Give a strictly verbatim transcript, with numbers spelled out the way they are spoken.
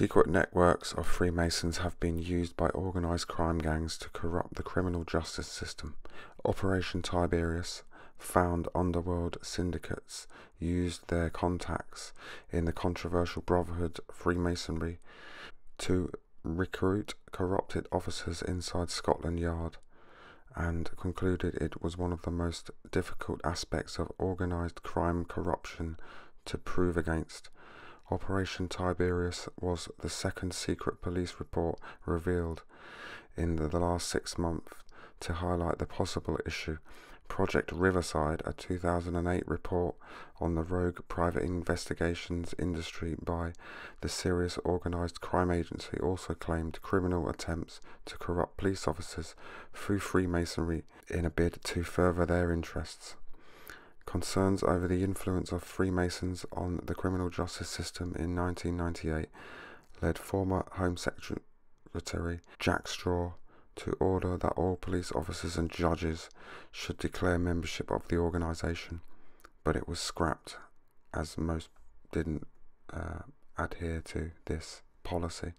Secret networks of Freemasons have been used by organised crime gangs to corrupt the criminal justice system. Operation Tiberius found underworld syndicates used their contacts in the controversial Brotherhood Freemasonry to recruit corrupted officers inside Scotland Yard, and concluded it was one of the most difficult aspects of organised crime corruption to prove against. Operation Tiberius was the second secret police report revealed in the last six months to highlight the possible issue. Project Riverside, a two thousand eight report on the rogue private investigations industry by the Serious Organized Crime Agency, also claimed criminal attempts to corrupt police officers through Freemasonry in a bid to further their interests. Concerns over the influence of Freemasons on the criminal justice system in nineteen ninety-eight led former Home Secretary Jack Straw to order that all police officers and judges should declare membership of the organisation, but it was scrapped as most didn't uh, adhere to this policy.